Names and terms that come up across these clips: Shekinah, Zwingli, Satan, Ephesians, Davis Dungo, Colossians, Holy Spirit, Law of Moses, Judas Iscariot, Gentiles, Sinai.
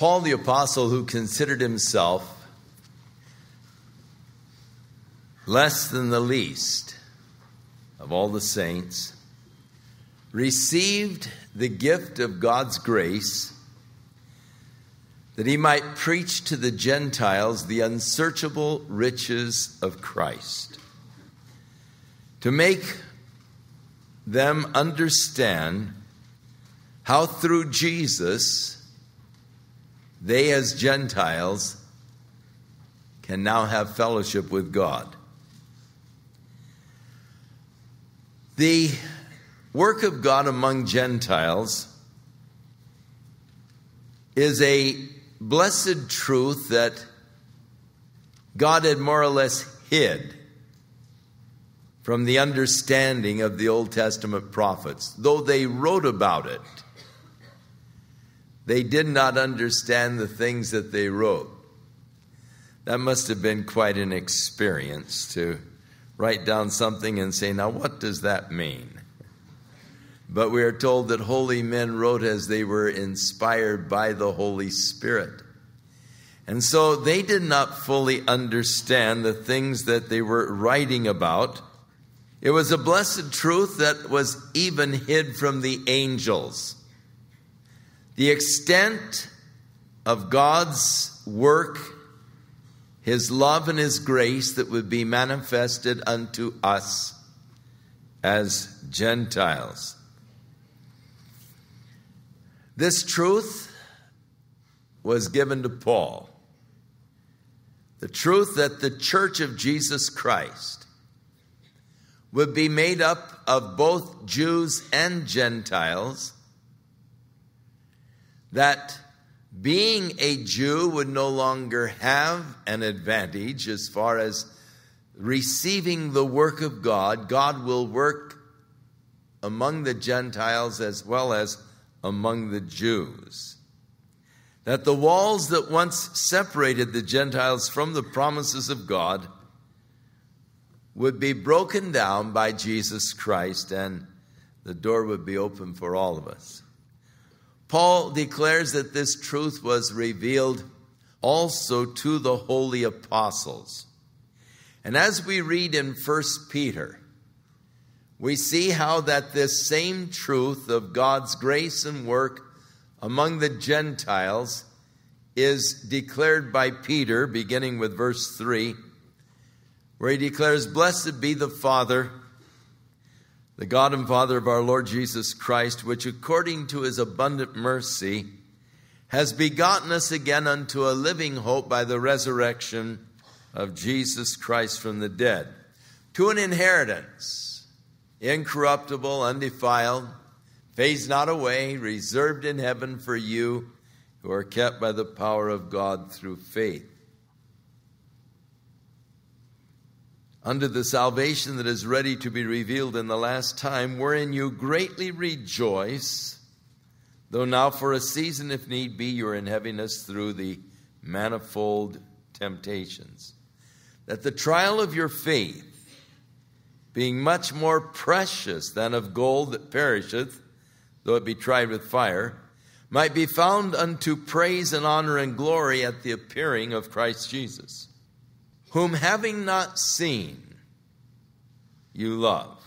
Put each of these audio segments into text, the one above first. Paul the apostle, who considered himself less than the least of all the saints, received the gift of God's grace that he might preach to the Gentiles the unsearchable riches of Christ, to make them understand how through Jesus they as Gentiles can now have fellowship with God. The work of God among Gentiles is a blessed truth that God had more or less hid from the understanding of the Old Testament prophets. Though they wrote about it, they did not understand the things that they wrote. That must have been quite an experience to write down something and say, now what does that mean? But we are told that holy men wrote as they were inspired by the Holy Spirit. And so they did not fully understand the things that they were writing about. It was a blessed truth that was even hid from the angels. The extent of God's work, his love and his grace that would be manifested unto us as Gentiles. This truth was given to Paul. The truth that the church of Jesus Christ would be made up of both Jews and Gentiles. That being a Jew would no longer have an advantage as far as receiving the work of God. God will work among the Gentiles as well as among the Jews. That the walls that once separated the Gentiles from the promises of God would be broken down by Jesus Christ, and the door would be open for all of us. Paul declares that this truth was revealed also to the holy apostles. And as we read in 1 Peter, we see how that this same truth of God's grace and work among the Gentiles is declared by Peter, beginning with verse 3, where he declares, "Blessed be the Father, the God and Father of our Lord Jesus Christ, which according to his abundant mercy has begotten us again unto a living hope by the resurrection of Jesus Christ from the dead, to an inheritance incorruptible, undefiled, fades not away, reserved in heaven for you who are kept by the power of God through faith, under the salvation that is ready to be revealed in the last time, wherein you greatly rejoice, though now for a season, if need be, you are in heaviness through the manifold temptations. That the trial of your faith, being much more precious than of gold that perisheth, though it be tried with fire, might be found unto praise and honor and glory at the appearing of Christ Jesus, whom having not seen, you love.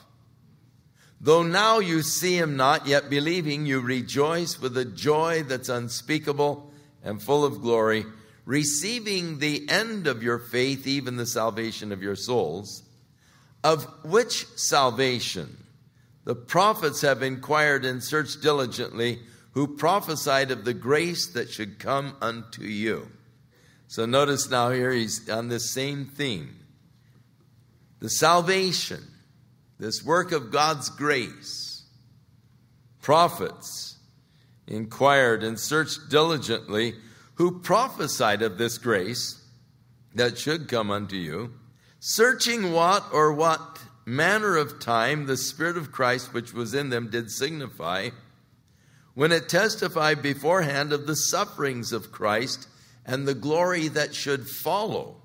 Though now you see him not, yet believing, you rejoice with a joy that's unspeakable and full of glory, receiving the end of your faith, even the salvation of your souls, of which salvation the prophets have inquired and searched diligently, who prophesied of the grace that should come unto you." So notice now here he's on the same theme. The salvation, this work of God's grace, prophets inquired and searched diligently who prophesied of this grace that should come unto you, searching what or what manner of time the Spirit of Christ which was in them did signify, when it testified beforehand of the sufferings of Christ, and the glory that should follow,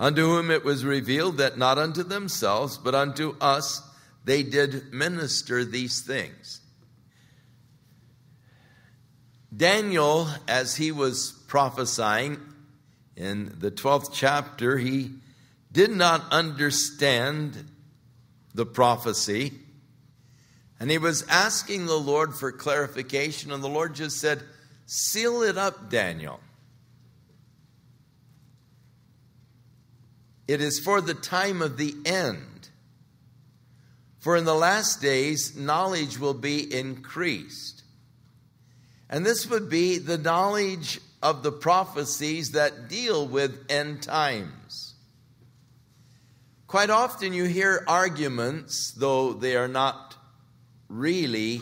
unto whom it was revealed that not unto themselves, but unto us they did minister these things. Daniel, as he was prophesying in the 12th chapter, he did not understand the prophecy. And he was asking the Lord for clarification. And the Lord just said, seal it up, Daniel. It is for the time of the end. For in the last days, knowledge will be increased. And this would be the knowledge of the prophecies that deal with end times. Quite often you hear arguments, though they are not really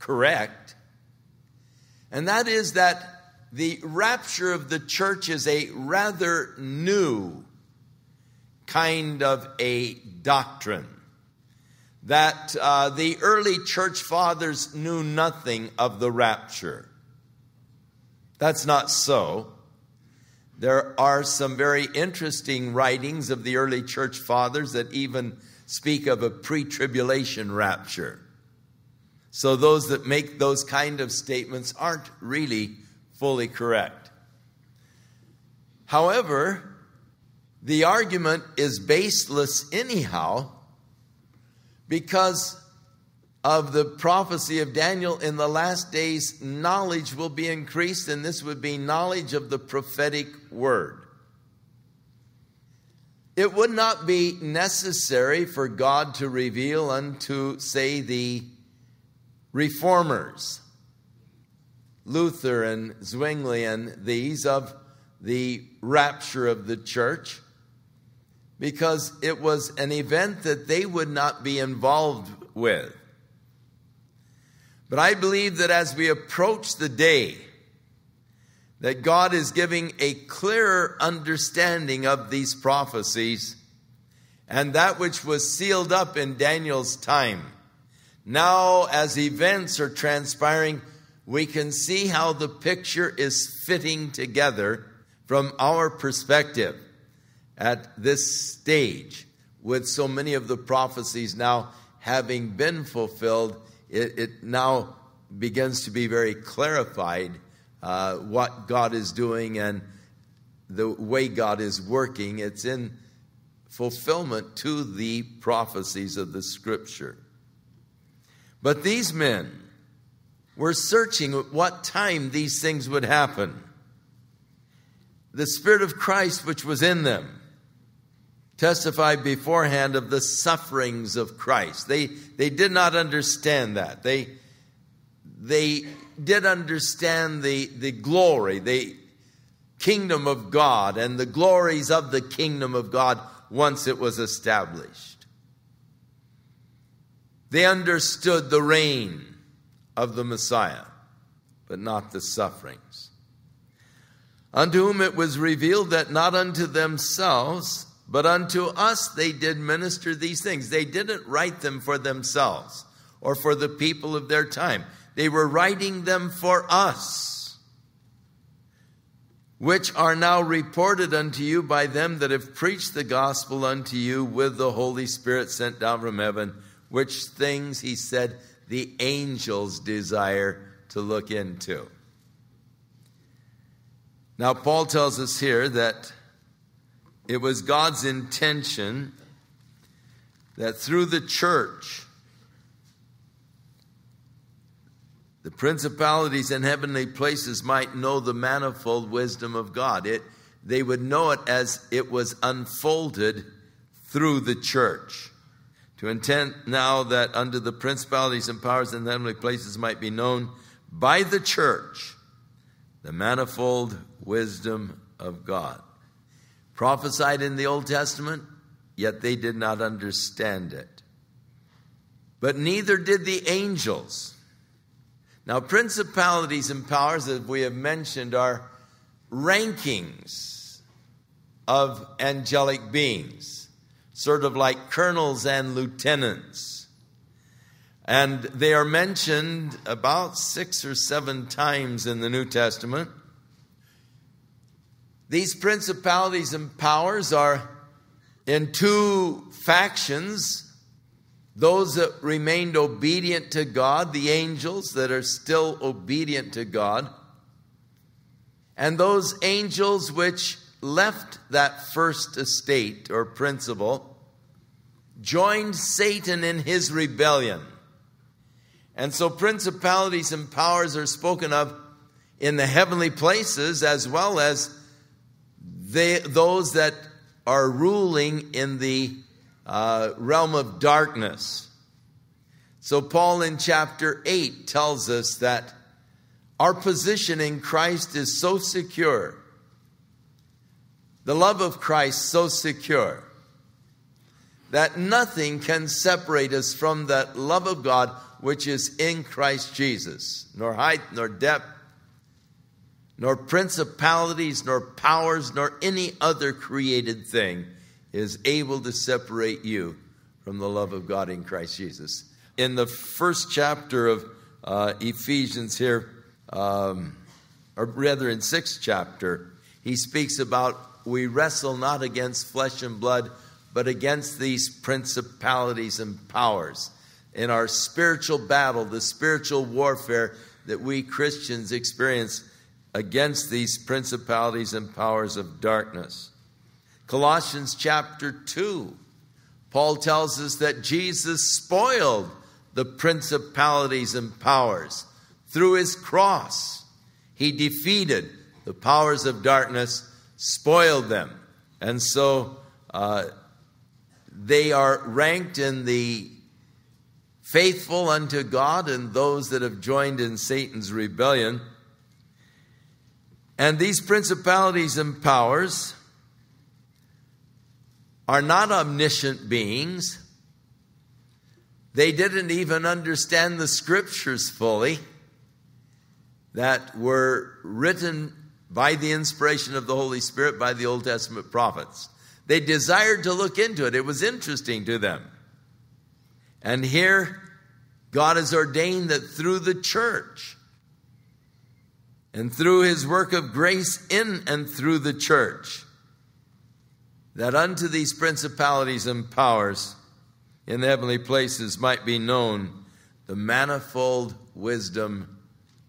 correct. And that is that the rapture of the church is a rather new kind of a doctrine. That the early church fathers knew nothing of the rapture. That's not so. There are some very interesting writings of the early church fathers that even speak of a pre-tribulation rapture. So those that make those kind of statements aren't really fully correct. However, the argument is baseless anyhow, because of the prophecy of Daniel, in the last days, knowledge will be increased, and this would be knowledge of the prophetic word. It would not be necessary for God to reveal unto, say, the reformers, Luther and Zwingli and these, of the rapture of the church, because it was an event that they would not be involved with. But I believe that as we approach the day, that God is giving a clearer understanding of these prophecies, and that which was sealed up in Daniel's time. Now, as events are transpiring, we can see how the picture is fitting together from our perspective at this stage, with so many of the prophecies now having been fulfilled. It now begins to be very clarified what God is doing and the way God is working. It's in fulfillment to the prophecies of the Scripture. But these men were searching at what time these things would happen. The Spirit of Christ which was in them testified beforehand of the sufferings of Christ. They did not understand that. They did understand the glory, the kingdom of God, and the glories of the kingdom of God once it was established. They understood the reign of the Messiah, but not the sufferings. Unto whom it was revealed that not unto themselves, but unto us they did minister these things. They didn't write them for themselves or for the people of their time. They were writing them for us, which are now reported unto you by them that have preached the gospel unto you with the Holy Spirit sent down from heaven, which things, he said, the angels desire to look into. Now, Paul tells us here that it was God's intention that through the church, the principalities in heavenly places might know the manifold wisdom of God. They would know it as it was unfolded through the church. To intent now that under the principalities and powers in heavenly places might be known by the church the manifold wisdom of God. Prophesied in the Old Testament, yet they did not understand it. But neither did the angels. Now, principalities and powers, as we have mentioned, are rankings of angelic beings, sort of like colonels and lieutenants. And they are mentioned about 6 or 7 times in the New Testament. These principalities and powers are in two factions Those that remained obedient to God, the angels that are still obedient to God, and those angels which left that first estate or principle, joined Satan in his rebellion. And so principalities and powers are spoken of in the heavenly places, as well as those that are ruling in the realm of darkness. So Paul in chapter 8 tells us that our position in Christ is so secure, the love of Christ so secure, that nothing can separate us from that love of God which is in Christ Jesus, nor height, nor depth, nor principalities, nor powers, nor any other created thing is able to separate you from the love of God in Christ Jesus. In the first chapter of Ephesians here, or rather in 6th chapter, he speaks about we wrestle not against flesh and blood, but against these principalities and powers. In our spiritual battle, the spiritual warfare that we Christians experience against these principalities and powers of darkness. Colossians chapter 2, Paul tells us that Jesus spoiled the principalities and powers. Through his cross, he defeated the powers of darkness, spoiled them. And so they are ranked in the faithful unto God and those that have joined in Satan's rebellion. And these principalities and powers are not omniscient beings. They didn't even understand the scriptures fully that were written by the inspiration of the Holy Spirit by the Old Testament prophets. They desired to look into it. It was interesting to them. And here, God has ordained that through the church and through his work of grace in and through the church, that unto these principalities and powers in the heavenly places might be known the manifold wisdom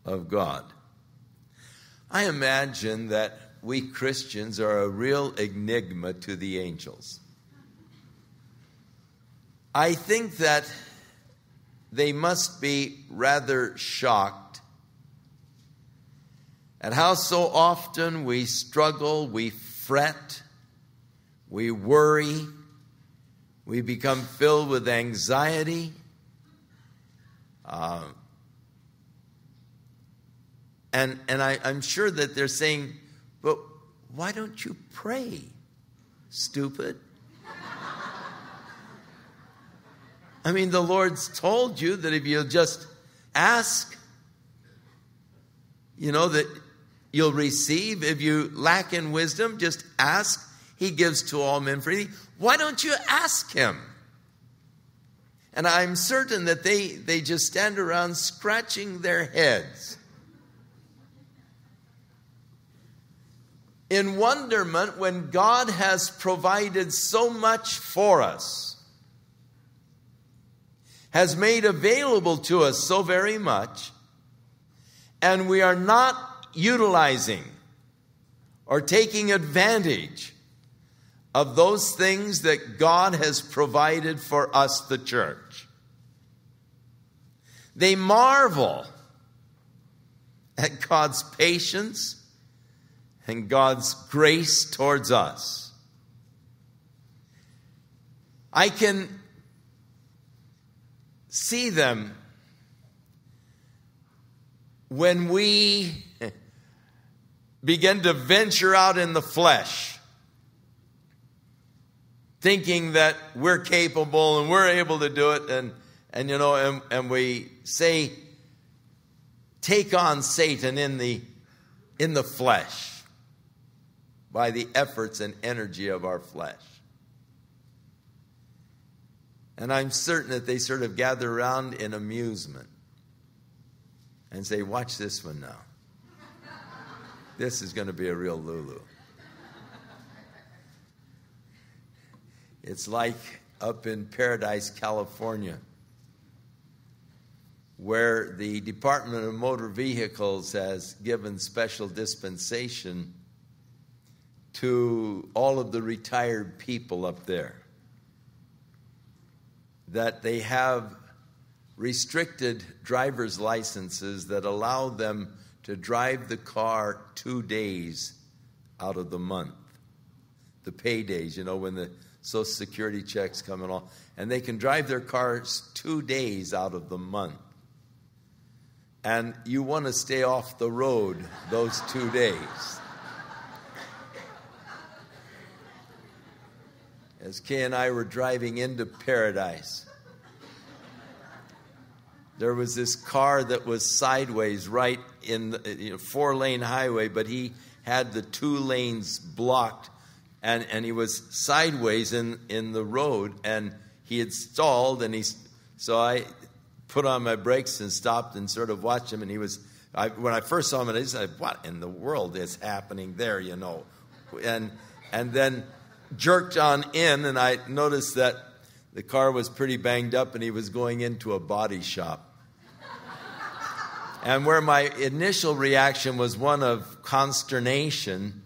of God. I imagine that we Christians are a real enigma to the angels. I think that they must be rather shocked at how so often we struggle, we fret, we worry, we become filled with anxiety, and I'm sure that they're saying, but why don't you pray, stupid? I mean, the Lord's told you that if you'll just ask, you know, that you'll receive. If you lack in wisdom, just ask. He gives to all men freely. Why don't you ask him? And I'm certain that they just stand around scratching their heads in wonderment when God has provided so much for us, has made available to us so very much, and we are not utilizing or taking advantage of those things that God has provided for us, the church. They marvel at God's patience and God's grace towards us. I can see them when we begin to venture out in the flesh, thinking that we're capable and we're able to do it, and we say, take on Satan in the flesh by the efforts and energy of our flesh. And I'm certain that they sort of gather around in amusement and say, watch this one now. This is going to be a real Lulu. It's like up in Paradise, California, where the Department of Motor Vehicles has given special dispensation to all of the retired people up there, that they have restricted driver's licenses that allow them to drive the car 2 days out of the month, the paydays, you know, when the Social Security checks come and all, and they can drive their cars 2 days out of the month. And you want to stay off the road those 2 days. As Kay and I were driving into Paradise, there was this car that was sideways right in the four-lane highway, but he had the two lanes blocked, and he was sideways in the road, and he had stalled, and so I put on my brakes and stopped and sort of watched him. And he was, when I first saw him, I said, what in the world is happening there, you know? And then jerked on in, and I noticed that the car was pretty banged up and he was going into a body shop. And where my initial reaction was one of consternation,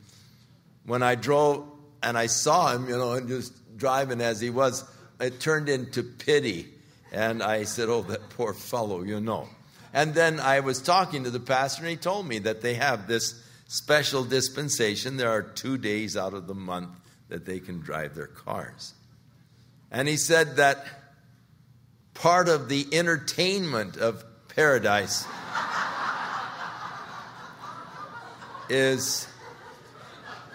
when I drove and I saw him, and just driving as he was, it turned into pity. And I said, oh, that poor fellow, And then I was talking to the pastor, and he told me that they have this special dispensation. There are 2 days out of the month that they can drive their cars. And he said that part of the entertainment of Paradise is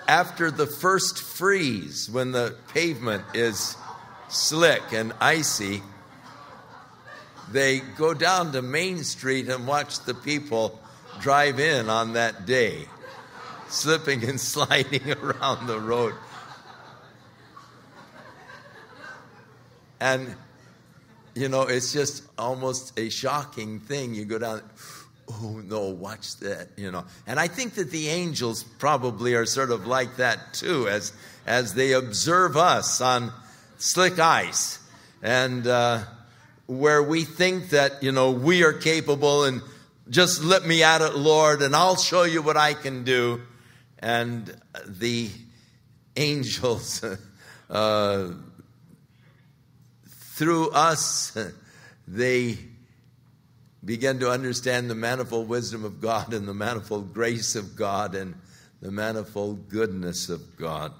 after the first freeze, when the pavement is slick and icy, they go down to Main Street and watch the people drive in on that day, slipping and sliding around the road. And, it's just almost a shocking thing. You go down, oh, no, watch that, And I think that the angels probably are sort of like that, too, as they observe us on slick ice. And where we think that, we are capable, and just let me at it, Lord, and I'll show you what I can do. And the angels, through us, they begin to understand the manifold wisdom of God and the manifold grace of God and the manifold goodness of God.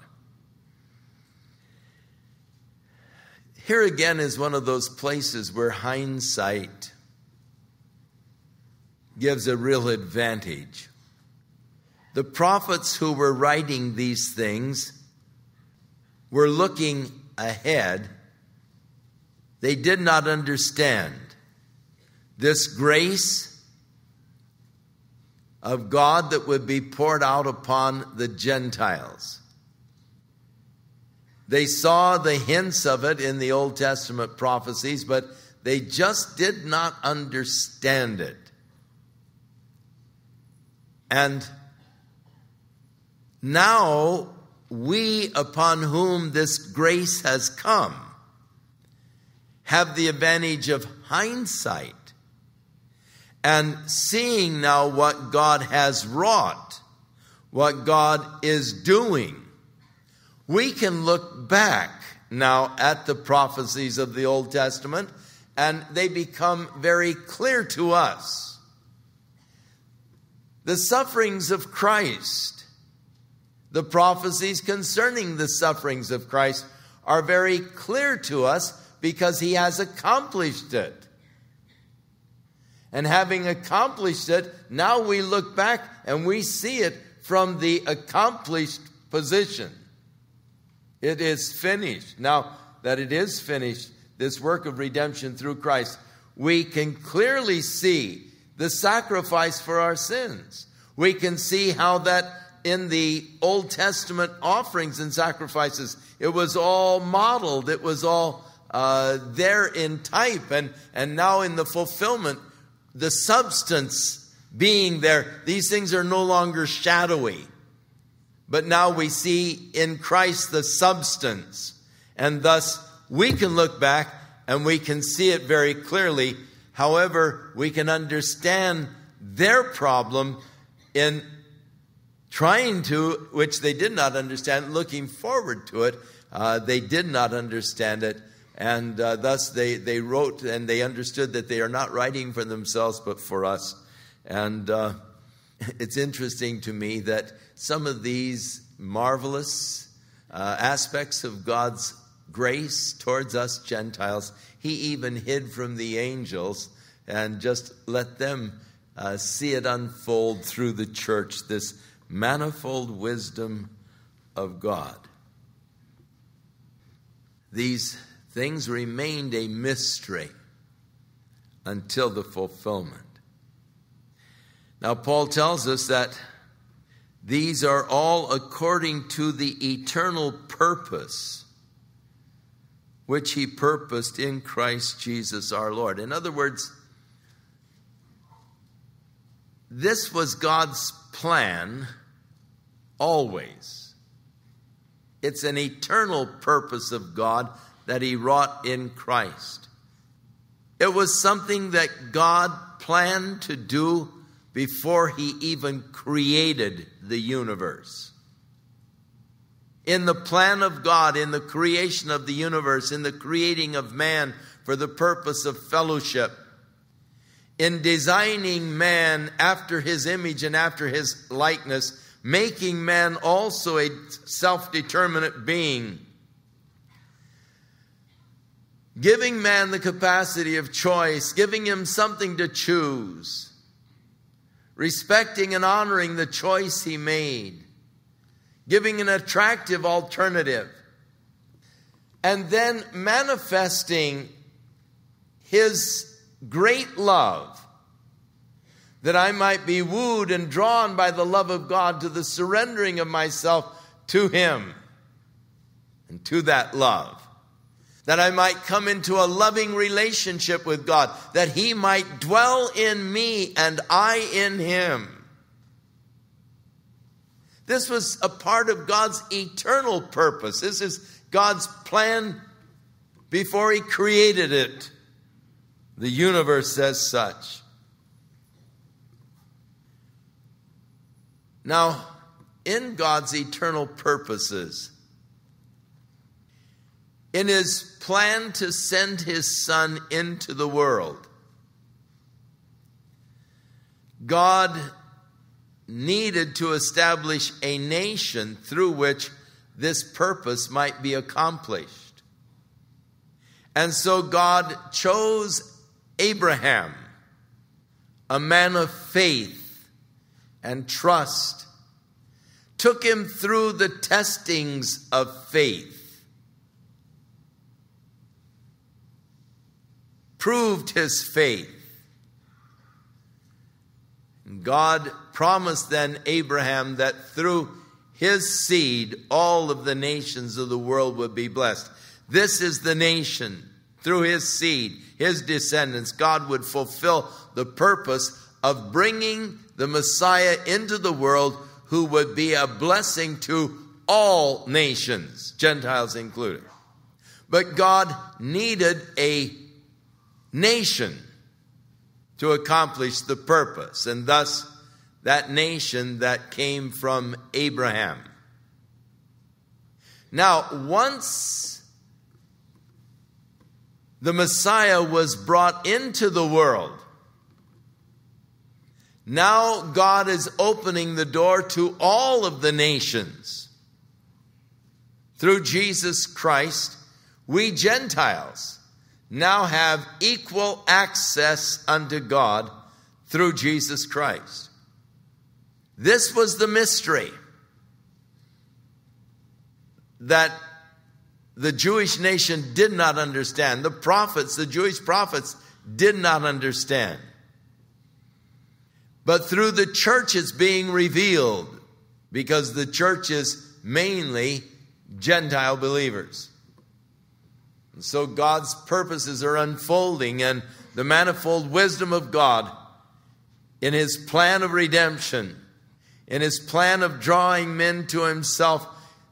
Here again is one of those places where hindsight gives a real advantage. The prophets who were writing these things were looking ahead. They did not understand this grace of God that would be poured out upon the Gentiles. They saw the hints of it in the Old Testament prophecies, but they just did not understand it. And now we, upon whom this grace has come, have the advantage of hindsight and seeing now what God has wrought, what God is doing. We can look back now at the prophecies of the Old Testament, and they become very clear to us. The sufferings of Christ, the prophecies concerning the sufferings of Christ, are very clear to us because he has accomplished it. And having accomplished it, now we look back and we see it from the accomplished position. It is finished. Now that it is finished, this work of redemption through Christ, we can clearly see the sacrifice for our sins. We can see how that in the Old Testament offerings and sacrifices, it was all modeled. It was all there in type. And now in the fulfillment, the substance being there, these things are no longer shadowy. But now we see in Christ the substance, and thus we can look back and we can see it very clearly. However, we can understand their problem in trying to, which they did not understand, looking forward to it. They did not understand it, and thus they wrote, and they understood that they are not writing for themselves but for us. And it's interesting to me that some of these marvelous aspects of God's grace towards us Gentiles, he even hid from the angels and just let them see it unfold through the church, this manifold wisdom of God. These things remained a mystery until the fulfillment. Now, Paul tells us that these are all according to the eternal purpose which he purposed in Christ Jesus our Lord. In other words, this was God's plan always. It's an eternal purpose of God that he wrought in Christ. It was something that God planned to do before he even created the universe. In the plan of God, in the creation of the universe, in the creating of man for the purpose of fellowship, in designing man after his image and after his likeness, making man also a self-determinate being, giving man the capacity of choice, giving him something to choose, respecting and honoring the choice he made, giving an attractive alternative, and then manifesting his great love, that I might be wooed and drawn by the love of God to the surrendering of myself to him and to that love, that I might come into a loving relationship with God, that he might dwell in me and I in him. This was a part of God's eternal purpose. This is God's plan before he created it. The universe as such. Now, in God's eternal purposes, in his plan to send his Son into the world, God needed to establish a nation through which this purpose might be accomplished. And so God chose Abraham, a man of faith and trust, took him through the testings of faith, proved his faith. And God promised then Abraham that through his seed, all of the nations of the world would be blessed. This is the nation. Through his seed, his descendants, God would fulfill the purpose of bringing the Messiah into the world, who would be a blessing to all nations, Gentiles included. But God needed a nation to accomplish the purpose, and thus that nation that came from Abraham. Now, once the Messiah was brought into the world, now God is opening the door to all of the nations. Through Jesus Christ, we Gentiles now have equal access unto God through Jesus Christ. This was the mystery that the Jewish nation did not understand. The prophets, the Jewish prophets, did not understand. But through the church it's being revealed, because the church is mainly Gentile believers. And so God's purposes are unfolding, and the manifold wisdom of God in his plan of redemption, in his plan of drawing men to himself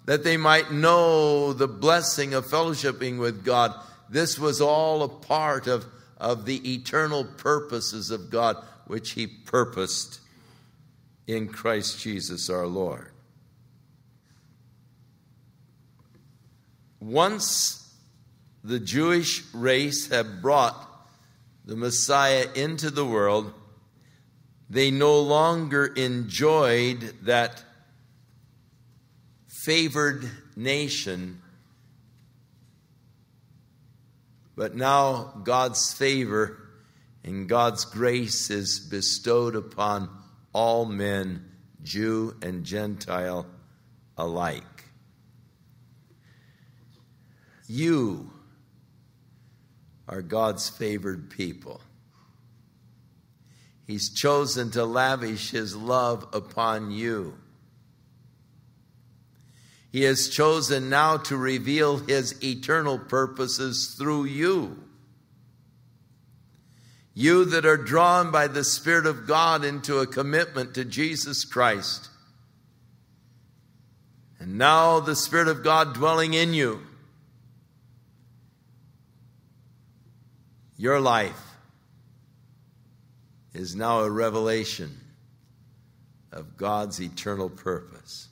that they might know the blessing of fellowshipping with God. This was all a part of the eternal purposes of God, which he purposed in Christ Jesus our Lord. Once the Jewish race had brought the Messiah into the world, they no longer enjoyed that favored nation, but now God's favor and God's grace is bestowed upon all men, Jew and Gentile alike. You are God's favored people. He's chosen to lavish his love upon you. He has chosen now to reveal his eternal purposes through you. You that are drawn by the Spirit of God into a commitment to Jesus Christ. And now the Spirit of God dwelling in you. Your life is now a revelation of God's eternal purpose.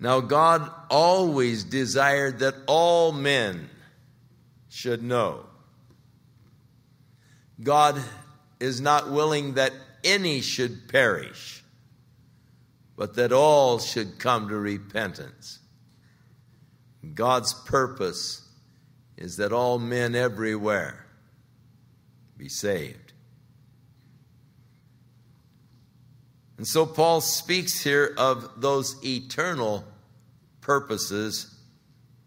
Now, God always desired that all men should know. God is not willing that any should perish, but that all should come to repentance. God's purpose is that all men everywhere be saved. And so Paul speaks here of those eternal purposes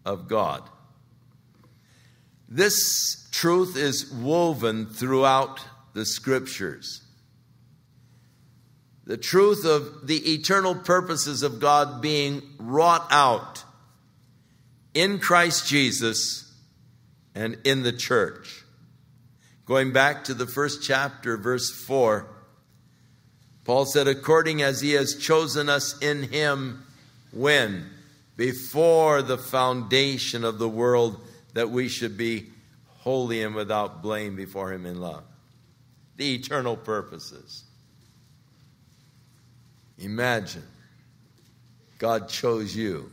of God. This truth is woven throughout the Scriptures. The truth of the eternal purposes of God being wrought out in Christ Jesus and in the church. Going back to the first chapter, verse 4, Paul said, according as he has chosen us in him, when? Before the foundation of the world, that we should be holy and without blame before him in love. The eternal purposes. Imagine, God chose you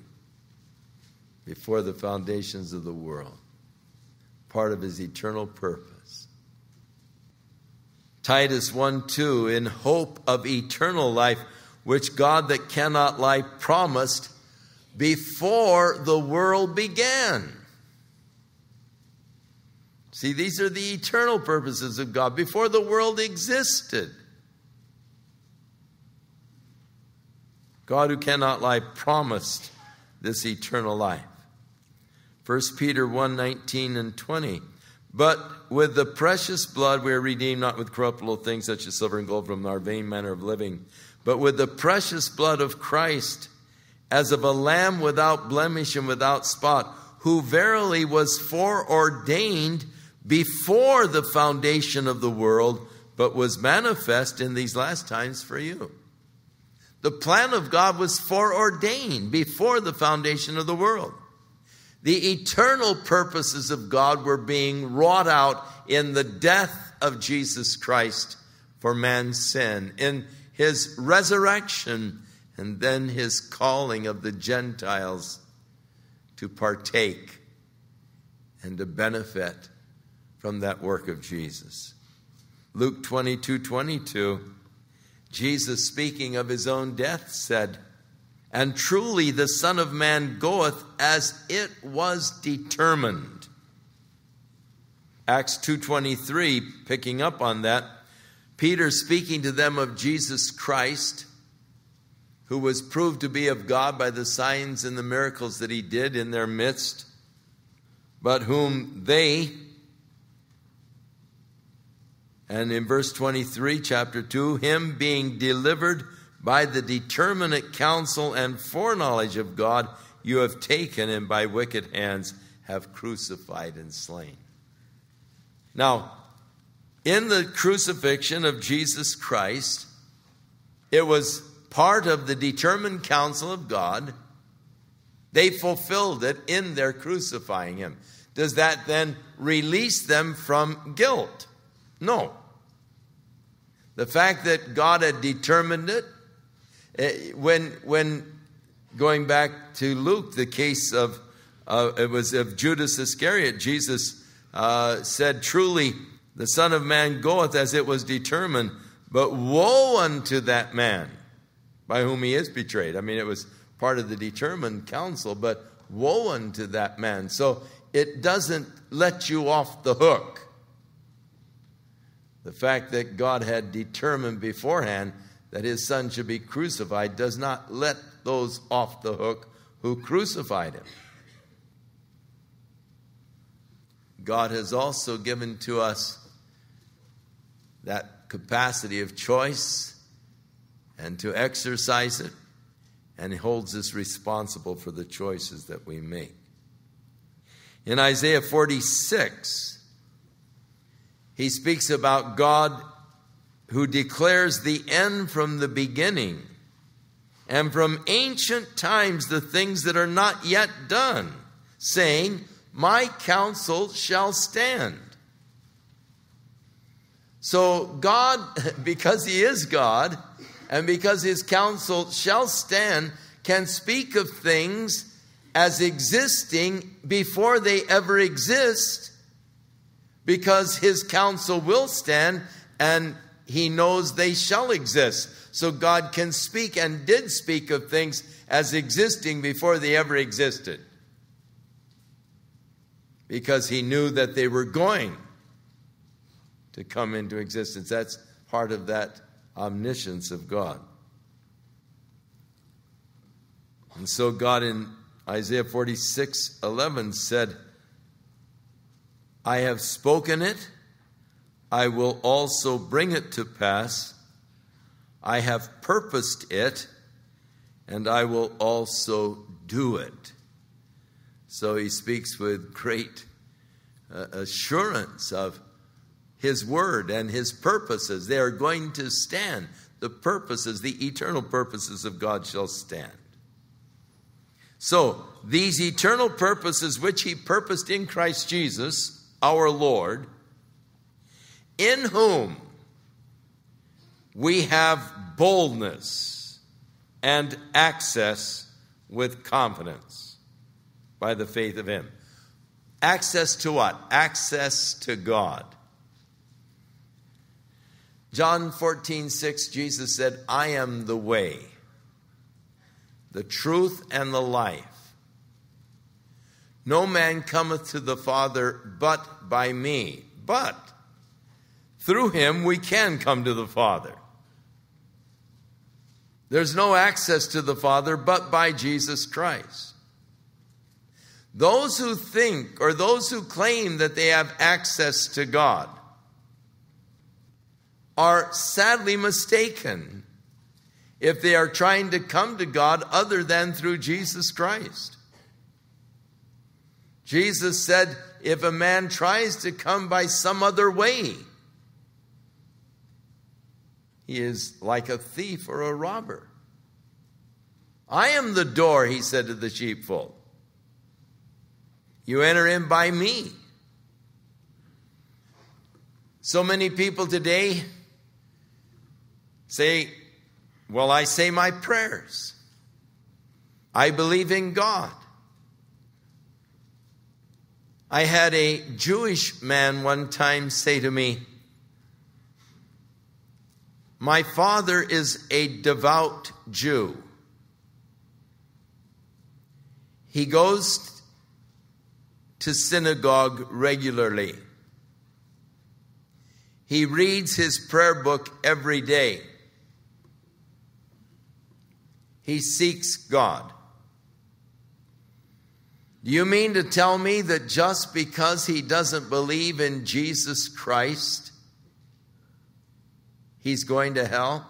before the foundations of the world. Part of his eternal purpose. Titus 1:2, in hope of eternal life, which God that cannot lie promised before the world began. See, these are the eternal purposes of God before the world existed. God who cannot lie promised this eternal life. 1 Peter 1:19 and 20. But with the precious blood we are redeemed, not with corruptible things such as silver and gold from our vain manner of living, but with the precious blood of Christ, as of a lamb without blemish and without spot, who verily was foreordained before the foundation of the world, but was manifest in these last times for you. The plan of God was foreordained before the foundation of the world. The eternal purposes of God were being wrought out in the death of Jesus Christ for man's sin, in his resurrection, and then his calling of the Gentiles to partake and to benefit from that work of Jesus. Luke 22:22, Jesus speaking of his own death said, and truly the Son of Man goeth as it was determined. Acts 2:23, picking up on that, Peter speaking to them of Jesus Christ, who was proved to be of God by the signs and the miracles that he did in their midst, but whom they, and in verse 23, chapter 2, him being delivered by the determinate counsel and foreknowledge of God, you have taken and by wicked hands have crucified and slain. Now, in the crucifixion of Jesus Christ, it was part of the determined counsel of God. They fulfilled it in their crucifying him. Does that then release them from guilt? No. The fact that God had determined it, when going back to Luke, the case of, it was of Judas Iscariot, Jesus said, "Truly, the Son of Man goeth as it was determined, but woe unto that man by whom he is betrayed." I mean, it was part of the determined counsel, but woe unto that man. So it doesn't let you off the hook. The fact that God had determined beforehand that his son should be crucified does not let those off the hook who crucified him. God has also given to us that capacity of choice and to exercise it, and he holds us responsible for the choices that we make. In Isaiah 46, he speaks about God who declares the end from the beginning, and from ancient times the things that are not yet done, saying, "My counsel shall stand." So God, because he is God, and because his counsel shall stand, can speak of things as existing before they ever exist, because his counsel will stand, and he knows they shall exist. So God can speak and did speak of things as existing before they ever existed, because he knew that they were going to come into existence. That's part of that omniscience of God. And so God in Isaiah 46:11 said, "I have spoken it, I will also bring it to pass. I have purposed it, and I will also do it." So he speaks with great assurance of his word and his purposes. They are going to stand. The purposes, the eternal purposes of God shall stand. So these eternal purposes which he purposed in Christ Jesus, our Lord, in whom we have boldness and access with confidence by the faith of him. Access to what? Access to God. John 14:6, Jesus said, "I am the way, the truth, and the life. No man cometh to the Father but by me." But through him we can come to the Father. There's no access to the Father but by Jesus Christ. Those who think, or those who claim that they have access to God, are sadly mistaken if they are trying to come to God other than through Jesus Christ. Jesus said, if a man tries to come by some other way, he is like a thief or a robber. "I am the door," he said to the sheepfold. "You enter in by me." So many people today say, "Well, I say my prayers. I believe in God." I had a Jewish man one time say to me, "My father is a devout Jew. He goes to synagogue regularly. He reads his prayer book every day. He seeks God. Do you mean to tell me that just because he doesn't believe in Jesus Christ, he's going to hell?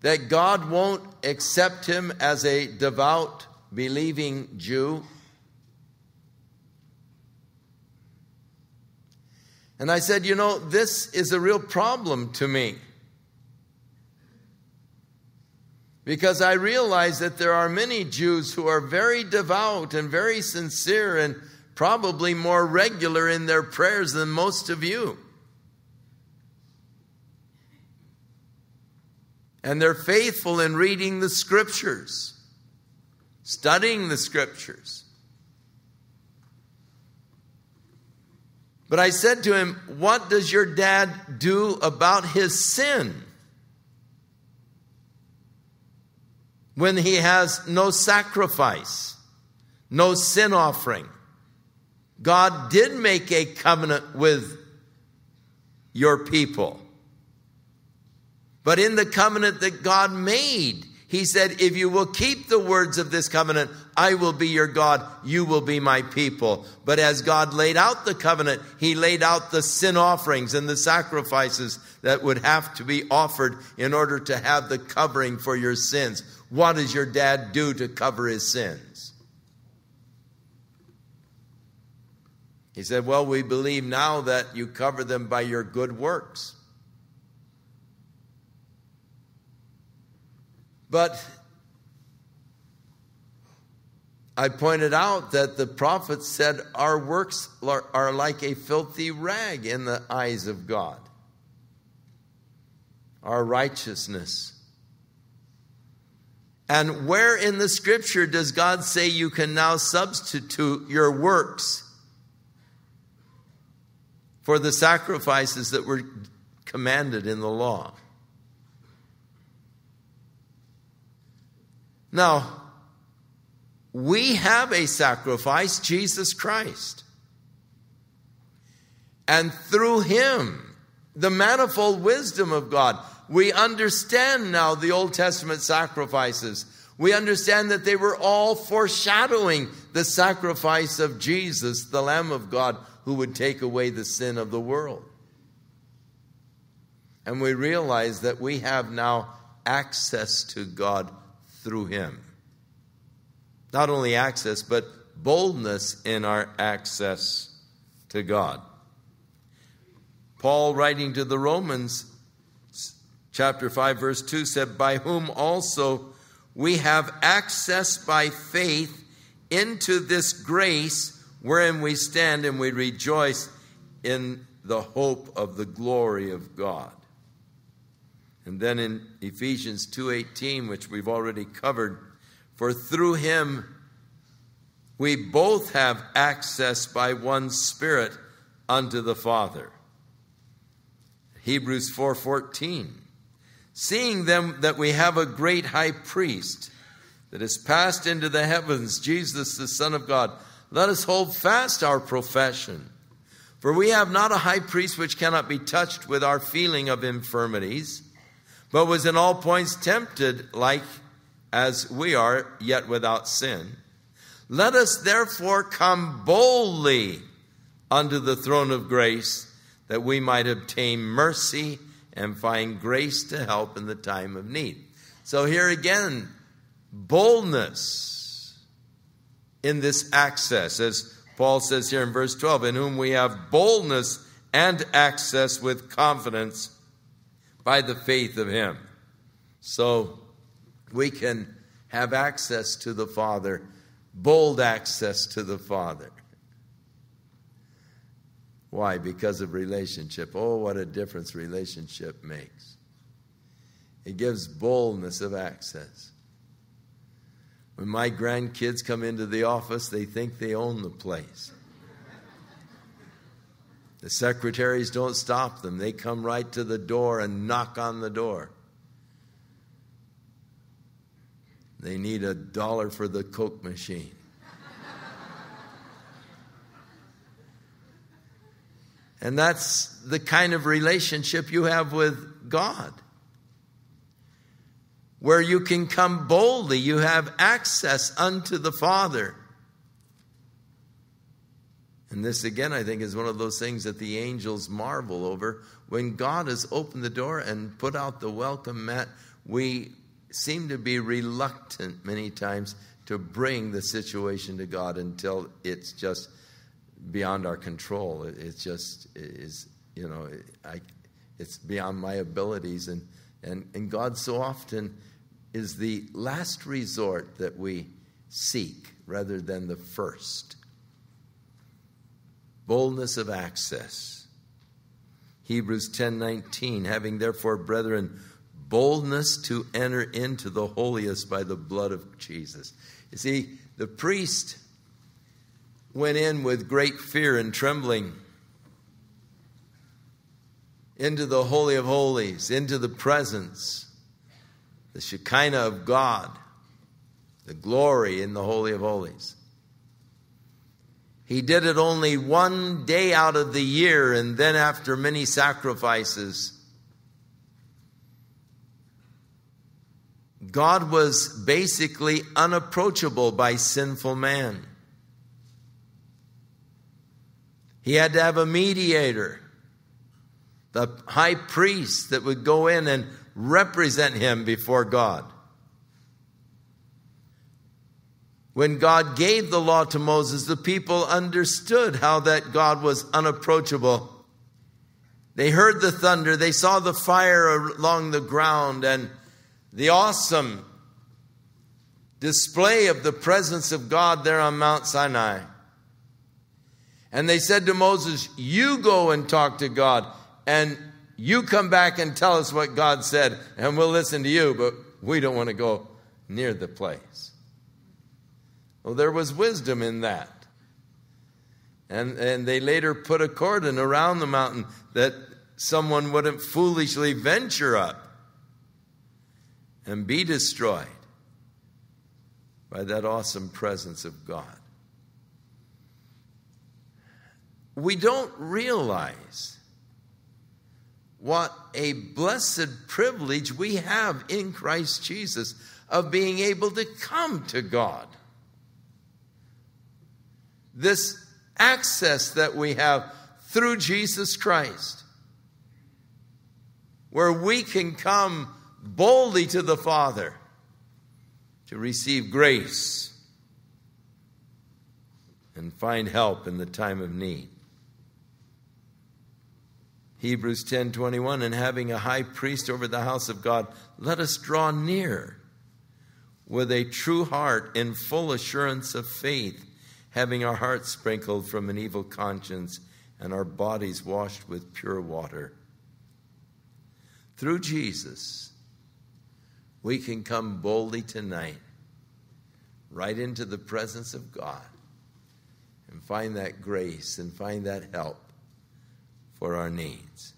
That God won't accept him as a devout, believing Jew?" And I said, "You know, this is a real problem to me. Because I realize that there are many Jews who are very devout and very sincere and probably more regular in their prayers than most of you. And they're faithful in reading the Scriptures, studying the Scriptures. But I said to him, what does your dad do about his sin when he has no sacrifice, no sin offering? God did make a covenant with your people. But in the covenant that God made, he said, if you will keep the words of this covenant, I will be your God, you will be my people. But as God laid out the covenant, he laid out the sin offerings and the sacrifices that would have to be offered in order to have the covering for your sins. What does your dad do to cover his sins? He said, well, we believe now that you cover them by your good works. But I pointed out that the prophet said our works are like a filthy rag in the eyes of God. Our righteousness. And where in the Scripture does God say you can now substitute your works for the sacrifices that were commanded in the law? Now, we have a sacrifice, Jesus Christ. And through him, the manifold wisdom of God, we understand now the Old Testament sacrifices. We understand that they were all foreshadowing the sacrifice of Jesus, the Lamb of God, who would take away the sin of the world. And we realize that we have now access to God through him. Not only access, but boldness in our access to God. Paul, writing to the Romans, chapter 5, verse 2, said, by whom also we have access by faith into this grace wherein we stand and we rejoice in the hope of the glory of God. And then in Ephesians 2:18, which we've already covered, for through him we both have access by one Spirit unto the Father. Hebrews 4:14, seeing then that we have a great high priest that is passed into the heavens, Jesus the Son of God, let us hold fast our profession. For we have not a high priest which cannot be touched with our feeling of infirmities, but was in all points tempted like as we are, yet without sin. Let us therefore come boldly unto the throne of grace, that we might obtain mercy and find grace to help in the time of need. So here again, boldness in this access, as Paul says here in verse 12, in whom we have boldness and access with confidence by the faith of him. So we can have access to the Father, bold access to the Father. Why? Because of relationship. Oh, what a difference relationship makes. It gives boldness of access. When my grandkids come into the office, they think they own the place. The secretaries don't stop them. They come right to the door and knock on the door. They need $1 for the Coke machine. And that's the kind of relationship you have with God, where you can come boldly. You have access unto the Father. And this again, I think, is one of those things that the angels marvel over. When God has opened the door and put out the welcome mat, we seem to be reluctant many times to bring the situation to God until it's just beyond our control. It's just, it's beyond my abilities. And God so often is the last resort that we seek rather than the first. Boldness of access. Hebrews 10:19, having therefore, brethren, boldness to enter into the holiest by the blood of Jesus. You see, the priest went in with great fear and trembling into the Holy of Holies, into the presence, the Shekinah of God, the glory in the Holy of Holies. He did it only one day out of the year, and then after many sacrifices, God was basically unapproachable by sinful man. He had to have a mediator, the high priest that would go in and represent him before God. When God gave the law to Moses, the people understood how that God was unapproachable. They heard the thunder, they saw the fire along the ground, and the awesome display of the presence of God there on Mount Sinai. And they said to Moses, you go and talk to God, and you come back and tell us what God said, and we'll listen to you, but we don't want to go near the place. Well, there was wisdom in that. And they later put a cordon around the mountain that someone wouldn't foolishly venture up and be destroyed by that awesome presence of God. We don't realize what a blessed privilege we have in Christ Jesus of being able to come to God. This access that we have through Jesus Christ, where we can come boldly to the Father to receive grace and find help in the time of need. Hebrews 10:21, and having a high priest over the house of God, let us draw near with a true heart in full assurance of faith, having our hearts sprinkled from an evil conscience and our bodies washed with pure water. Through Jesus, we can come boldly tonight, right into the presence of God, and find that grace and find that help for our needs.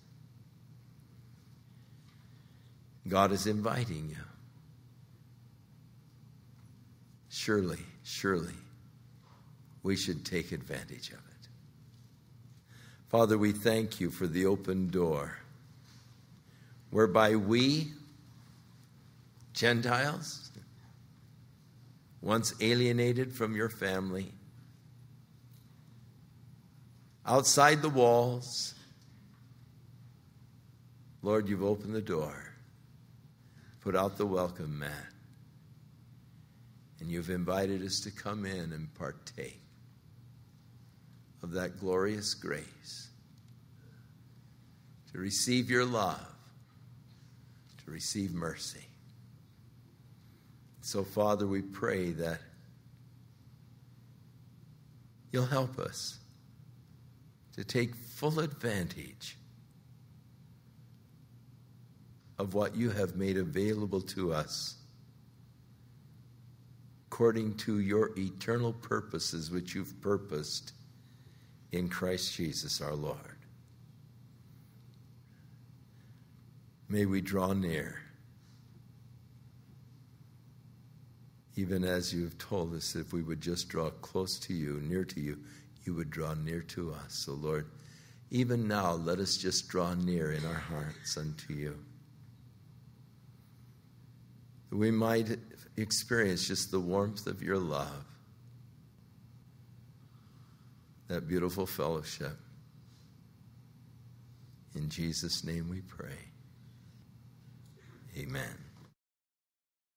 God is inviting you. Surely, surely, we should take advantage of it. Father, we thank you for the open door whereby we, Gentiles, once alienated from your family, outside the walls, Lord, you've opened the door, put out the welcome mat, and you've invited us to come in and partake of that glorious grace, to receive your love, to receive mercy. So, Father, we pray that you'll help us to take full advantage of what you have made available to us according to your eternal purposes, which you've purposed in Christ Jesus our Lord. May we draw near, even as you have told us, if we would just draw close to you, near to you, you would draw near to us. So Lord, even now, let us just draw near in our hearts unto you, that we might experience just the warmth of your love, that beautiful fellowship. In Jesus' name we pray. Amen.